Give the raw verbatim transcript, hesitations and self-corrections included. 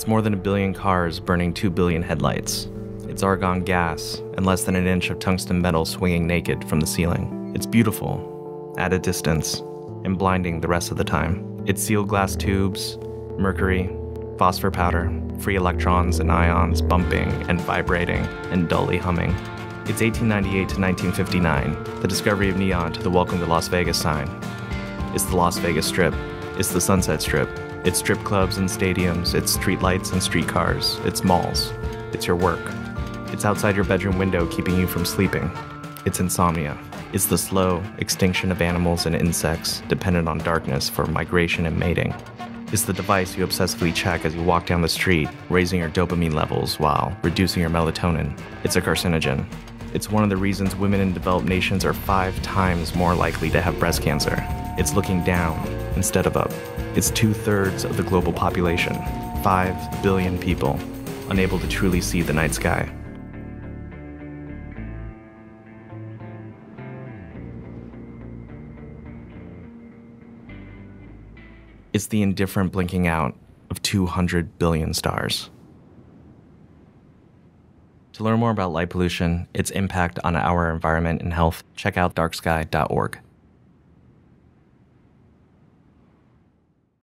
It's more than a billion cars burning two billion headlights. It's argon gas and less than an inch of tungsten metal swinging naked from the ceiling. It's beautiful, at a distance, and blinding the rest of the time. It's sealed glass tubes, mercury, phosphor powder, free electrons and ions bumping and vibrating and dully humming. It's eighteen ninety-eight to nineteen fifty-nine, the discovery of neon to the Welcome to Las Vegas sign. It's the Las Vegas Strip. It's the Sunset Strip. It's strip clubs and stadiums. It's streetlights and streetcars. It's malls. It's your work. It's outside your bedroom window keeping you from sleeping. It's insomnia. It's the slow extinction of animals and insects dependent on darkness for migration and mating. It's the device you obsessively check as you walk down the street, raising your dopamine levels while reducing your melatonin. It's a carcinogen. It's one of the reasons women in developed nations are five times more likely to have breast cancer. It's looking down instead of up. It's two-thirds of the global population, five billion people, unable to truly see the night sky. It's the indifferent blinking out of two hundred billion stars. To learn more about light pollution, its impact on our environment and health, check out dark sky dot org.